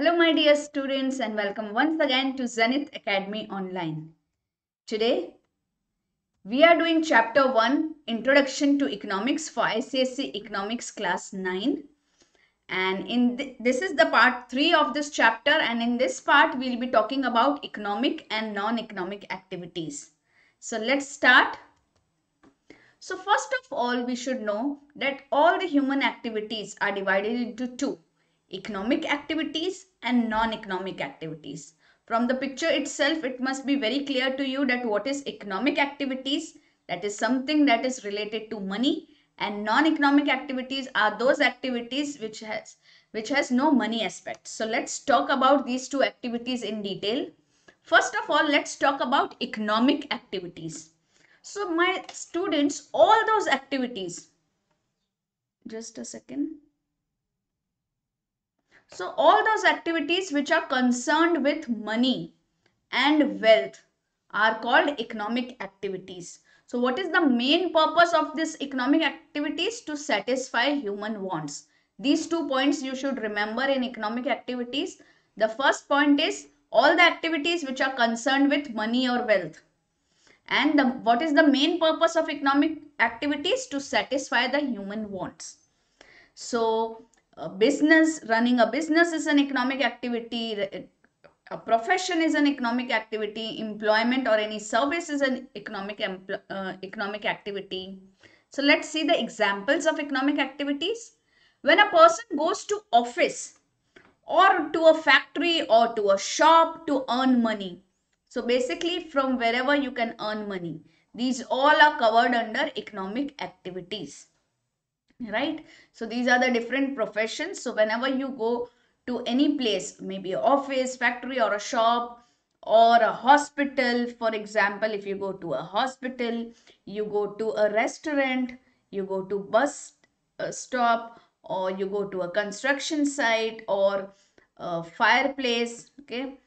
Hello my dear students, and welcome once again to Zenith Academy Online. Today we are doing Chapter 1, Introduction to Economics for ICSE Economics Class 9. And this is the part 3 of this chapter, and in this part we will be talking about economic and non-economic activities. So let's start. So first of all, we should know that all the human activities are divided into two: economic activities and non-economic activities. From the picture itself, it must be very clear to you that what is economic activities, that is something that is related to money, and non-economic activities are those activities which has no money aspect. So let's talk about these two activities in detail. First of all, let's talk about economic activities. So my students, all those activities, just a second. So all those activities which are concerned with money and wealth are called economic activities. So what is the main purpose of this economic activities? To satisfy human wants. These 2 points you should remember in economic activities. The first point is all the activities which are concerned with money or wealth. And what is the main purpose of economic activities? To satisfy the human wants. So running a business is an economic activity, a profession is an economic activity, employment or any service is an economic activity. So let's see the examples of economic activities. When a person goes to office or to a factory or to a shop to earn money, so basically from wherever you can earn money, these all are covered under economic activities. Right, so these are the different professions. So whenever you go to any place, maybe an office, factory or a shop or a hospital, for example, if you go to a hospital, you go to a restaurant, you go to bus stop, or you go to a construction site or a fireplace, okay,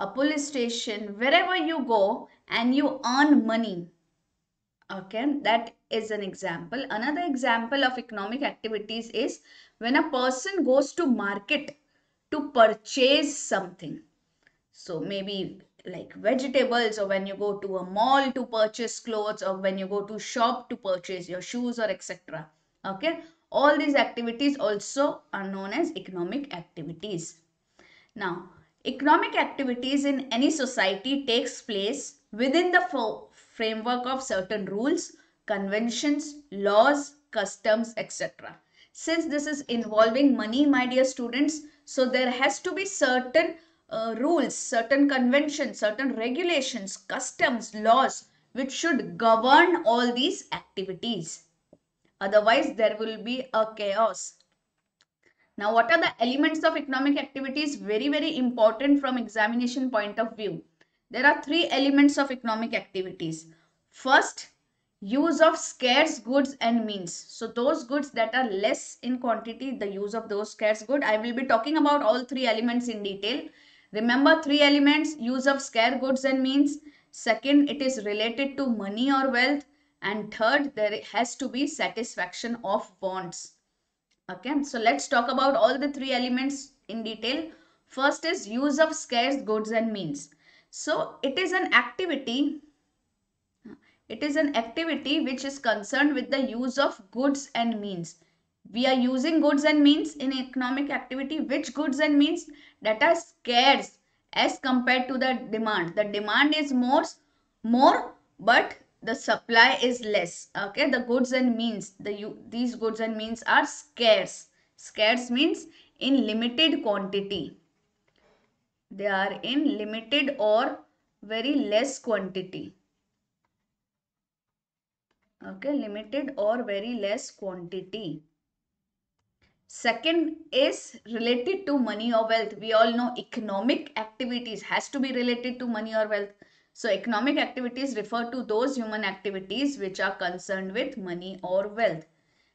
a police station, wherever you go and you earn money. Okay, that is an example. Another example of economic activities is when a person goes to market to purchase something. So maybe like vegetables, or when you go to a mall to purchase clothes, or when you go to shop to purchase your shoes or etc. Okay, all these activities also are known as economic activities. Now, economic activities in any society takes place within the framework of certain rules, conventions, laws, customs, etc. Since this is involving money, my dear students, so there has to be certain rules, certain conventions, certain regulations, customs, laws which should govern all these activities. Otherwise, there will be a chaos. Now, what are the elements of economic activities? Very, very important from examination point of view. There are 3 elements of economic activities. First, use of scarce goods and means. So those goods that are less in quantity, the use of those scarce goods. I will be talking about all 3 elements in detail. Remember 3 elements: use of scarce goods and means. Second, it is related to money or wealth. And third, there has to be satisfaction of wants. Okay, so let's talk about all the 3 elements in detail. First is use of scarce goods and means. So it is an activity which is concerned with the use of goods and means. We are using goods and means in economic activity. Which goods and means? That are scarce as compared to the demand. The demand is more, but the supply is less. Okay, the goods and means, these goods and means are scarce. Scarce means in limited quantity. They are in limited or very less quantity. Okay, limited or very less quantity. Second is related to money or wealth. We all know economic activities has to be related to money or wealth. So economic activities refer to those human activities which are concerned with money or wealth.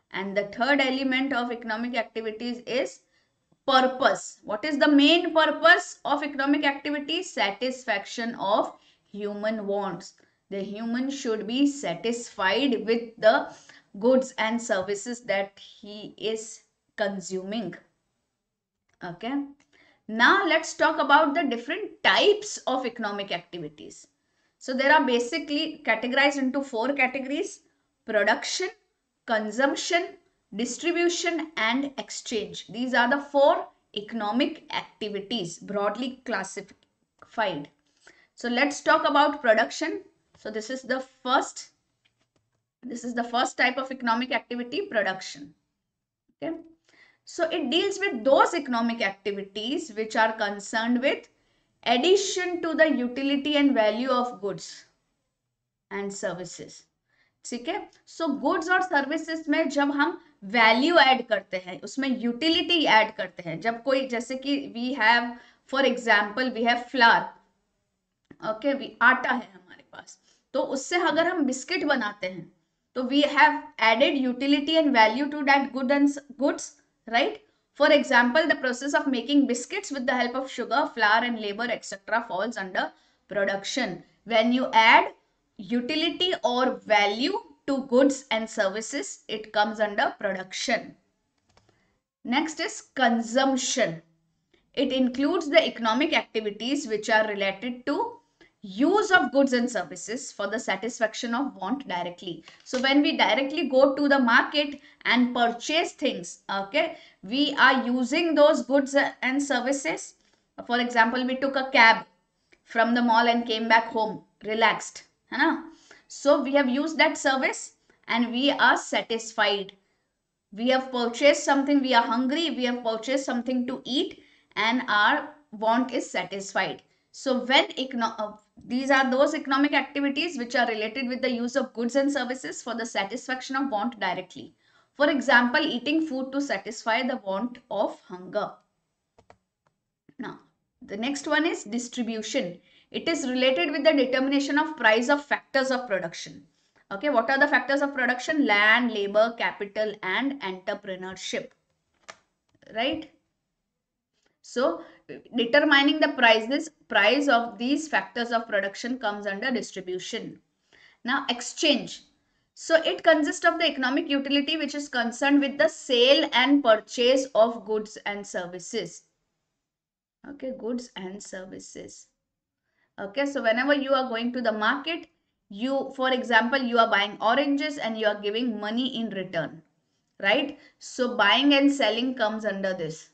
And the third element of economic activities is purpose. What is the main purpose of economic activity? Satisfaction of human wants. The human should be satisfied with the goods and services that he is consuming. Okay, Now let's talk about the different types of economic activities. So there are basically categorized into four categories: production, consumption, distribution and exchange. These are the four economic activities broadly classified. So let's talk about production. So this is the first type of economic activity, production. Okay. So it deals with those economic activities which are concerned with addition to the utility and value of goods and services. ठीक है, so goods और services में जब हम value add करते हैं, उसमें utility add करते हैं. जब कोई, जैसे कि for example we have flour, okay, आटा है हमारे पास, तो उससे अगर हम बिस्किट बनाते हैं तो we have added utility and value to that goods, right? For example, the process of making biscuits with the help of sugar, flour and labor etc. falls under production. When you add utility or value to goods and services, it comes under production. Next is consumption. It includes the economic activities which are related to use of goods and services for the satisfaction of want directly. So when we directly go to the market and purchase things, okay, we are using those goods and services. For example, we took a cab from the mall and came back home relaxed, है ना? So we have used that service and we are satisfied. We have purchased something, we are hungry, we have purchased something to eat and our want is satisfied. So when these are those economic activities which are related with the use of goods and services for the satisfaction of want directly. For example, eating food to satisfy the want of hunger. Now, the next one is distribution. It is related with the determination of price of factors of production. Okay, what are the factors of production? Land, labor, capital and entrepreneurship, right? So determining the price of these factors of production comes under distribution. Now exchange. So it consists of the economic utility which is concerned with the sale and purchase of goods and services. Okay, goods and services. Okay, so whenever you are going to the market, you, for example, you are buying oranges and you are giving money in return, right? So buying and selling comes under this.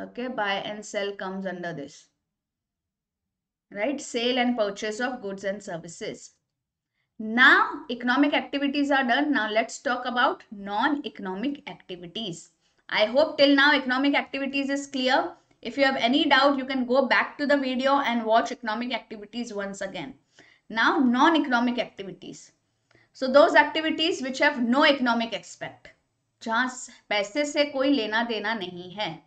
Okay, buy and sell comes under this, right? Sale and purchase of goods and services. Now economic activities are done. Now let's talk about non-economic activities. I hope till now economic activities is clear. If you have any doubt, you can go back to the video and watch economic activities once again. Now non-economic activities. So those activities which have no economic aspect, जहाँ पैसे से कोई लेना देना नहीं है,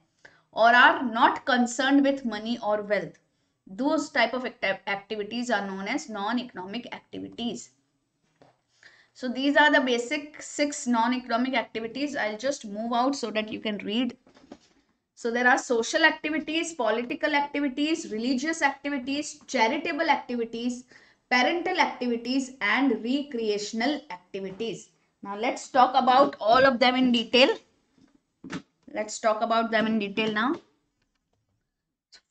or are not concerned with money or wealth. Those type of activities are known as non-economic activities. So these are the basic 6 non-economic activities. I'll just move out so that you can read. So there are social activities, political activities, religious activities, charitable activities, parental activities and recreational activities. Now let's talk about all of them in detail. Let's talk about them in detail now.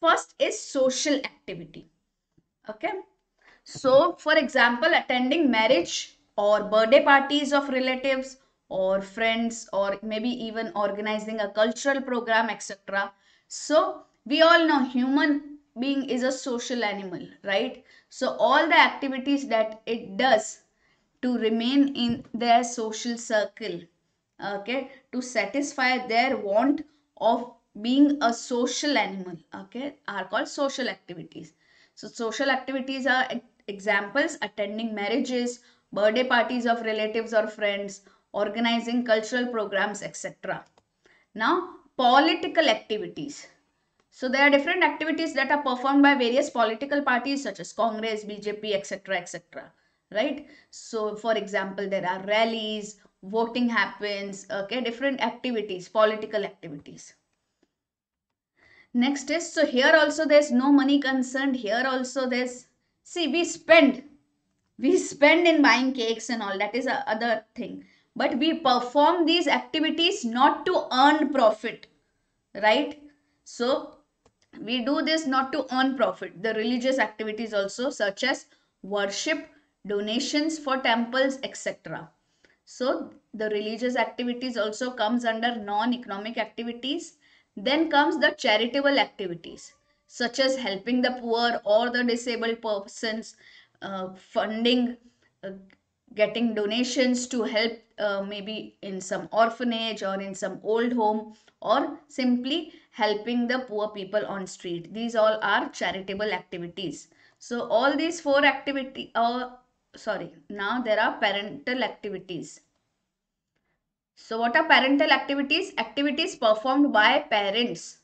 First is social activity. Okay. So, for example, attending marriage or birthday parties of relatives or friends, or maybe even organizing a cultural program, etc. So, we all know human being is a social animal, right? So, all the activities that it does to remain in their social circle, okay, to satisfy their want of being a social animal, okay, are called social activities. So social activities are examples: attending marriages, birthday parties of relatives or friends, organizing cultural programs, etc. Now political activities. So there are different activities that are performed by various political parties such as Congress, BJP, etc., etc., right? So for example, there are rallies, voting happens, okay, different activities, political activities. Next is, so here also there's no money concerned. Here also there's, see, we spend in buying cakes and all, that is another thing, but we perform these activities not to earn profit, right? So We do this not to earn profit. The religious activities also, such as worship, donations for temples, etc. So the religious activities also comes under non-economic activities. Then comes the charitable activities, such as helping the poor or the disabled persons, funding, getting donations to help maybe in some orphanage or in some old home, or simply helping the poor people on street. These all are charitable activities. So all these four activities, now there are parental activities. So what are parental activities? Activities performed by parents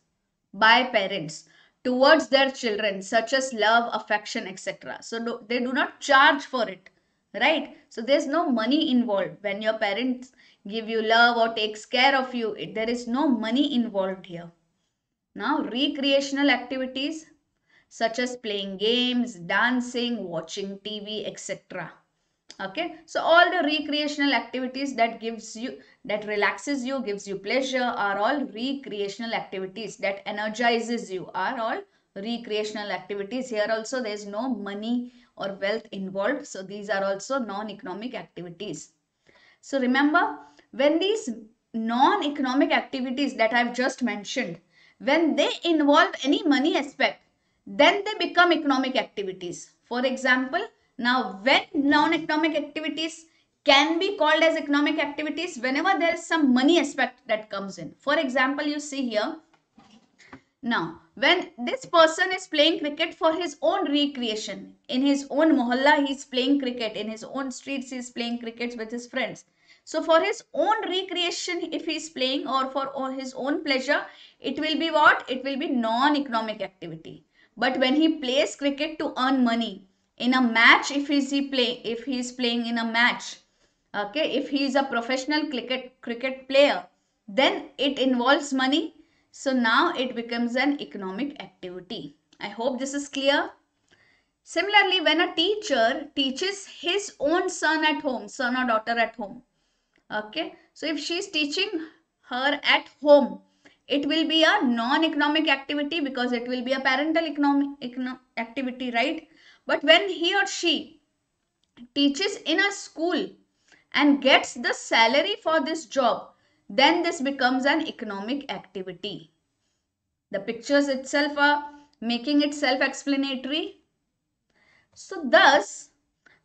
towards their children, such as love, affection, etc. So they do not charge for it, right? So there's no money involved. When your parents give you love or takes care of you, there is no money involved here. Now recreational activities, such as playing games, dancing, watching TV, etc. Okay, so all the recreational activities that gives you, that relaxes you, gives you pleasure, are all recreational activities. That energizes you are all recreational activities. Here also there is no money or wealth involved. So these are also non-economic activities. So remember, when these non-economic activities that I've just mentioned, when they involve any money aspect, then they become economic activities. For example, now when non-economic activities can be called as economic activities whenever there is some money aspect that comes in. For example, you see here, now when this person is playing cricket for his own recreation, in his own mohalla he is playing cricket, in his own streets he is playing cricket with his friends. So for his own recreation, if he is playing, or for his own pleasure, it will be what? It will be non-economic activity. But when he plays cricket to earn money, in a match, if he is playing in a match, okay, if he is a professional cricket player, then it involves money. So now it becomes an economic activity. I hope this is clear. Similarly, when a teacher teaches his own son at home, son or daughter at home, okay, so if she is teaching her at home, it will be a non-economic activity because it will be a parental economic activity, right? But when he or she teaches in a school and gets the salary for this job, then this becomes an economic activity. The pictures itself are making it self-explanatory. So thus,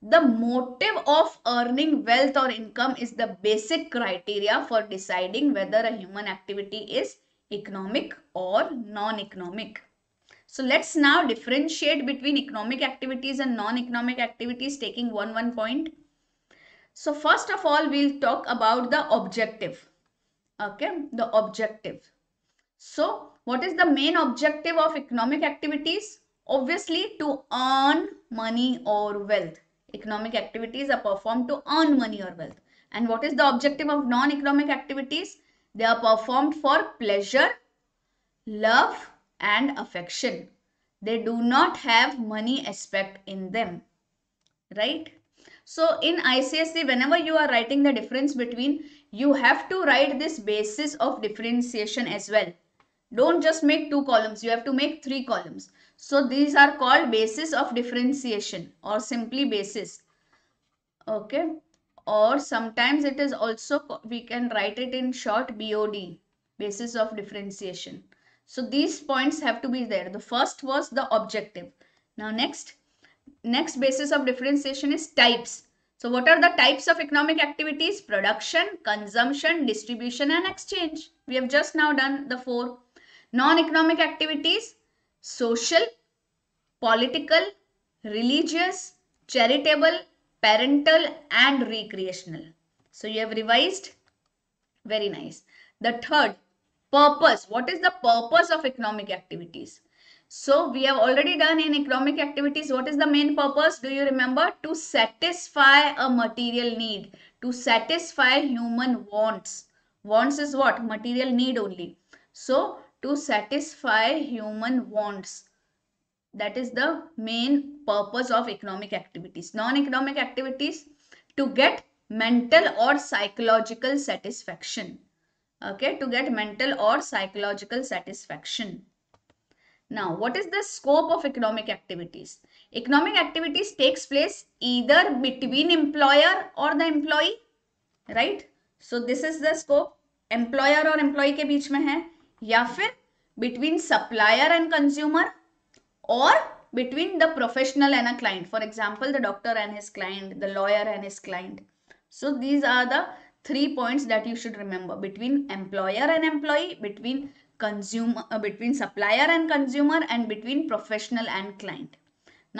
the motive of earning wealth or income is the basic criteria for deciding whether a human activity is economic or non-economic. So let's now differentiate between economic activities and non-economic activities, taking one point. So first of all, we'll talk about the objective. Okay, the objective. So what is the main objective of economic activities? Obviously, to earn money or wealth. Economic activities are performed to earn money or wealth. And what is the objective of non-economic activities? They are performed for pleasure, love, and affection. They do not have money aspect in them, right? So in ICSE, whenever you are writing the difference between, you have to write this basis of differentiation as well. Don't just make two columns, you have to make three columns. So these are called basis of differentiation, or simply basis, okay, or sometimes it is also, we can write it in short, BOD, basis of differentiation. So these points have to be there. The first was the objective. Now next basis of differentiation is types. So what are the types of economic activities? Production, consumption, distribution, and exchange. We have just now done the four. Non-economic activities: social, political, religious, charitable, parental, and recreational. So you have revised? Very nice. The third, purpose. What is the purpose of economic activities? So we have already done in economic activities, what is the main purpose? Do you remember? To satisfy a material need, to satisfy human wants. Wants is what? Material need only. So to satisfy human wants, that is the main purpose of economic activities. Non-economic activities, to get mental or psychological satisfaction. Okay, to get mental or psychological satisfaction. Now, what is the scope of economic activities? Economic activities takes place either between employer or the employee, right? So, this is the scope. Employer और employee के बीच में है, या फिर between supplier and consumer or between the professional and a client. For example, the doctor and his client, the lawyer and his client. So these are the 3 points that you should remember: between employer and employee, between consumer, between supplier and consumer, and between professional and client.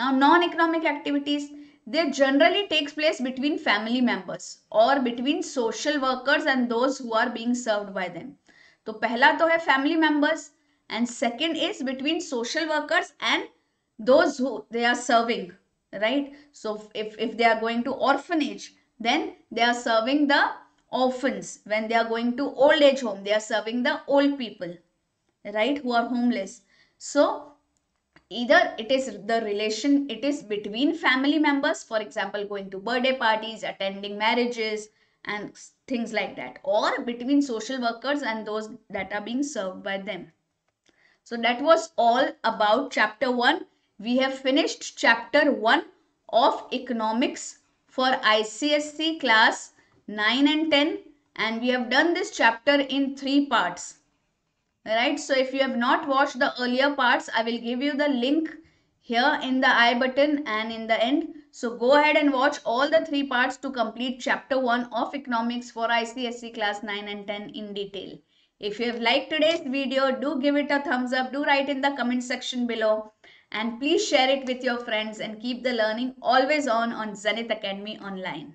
Now, non-economic activities, they generally takes place between family members or between social workers and those who are being served by them. तो पहला तो है family members and second is between social workers and those who they are serving, right? So if they are going to orphanage, then they are serving the orphans. When they are going to old age home, they are serving the old people, right, who are homeless. So either it is the relation, it is between family members, for example, going to birthday parties, attending marriages and things like that, or between social workers and those that are being served by them. So that was all about chapter 1. We have finished chapter 1 of economics for ICSE class 9 and 10, and we have done this chapter in 3 parts. Alright, so if you have not watched the earlier parts, I will give you the link here in the I button and in the end. So go ahead and watch all the 3 parts to complete chapter 1 of economics for ICSE class 9 and 10 in detail. If you have liked today's video, do give it a thumbs up, do write in the comment section below. And please share it with your friends and keep the learning always on Zenith Academy Online.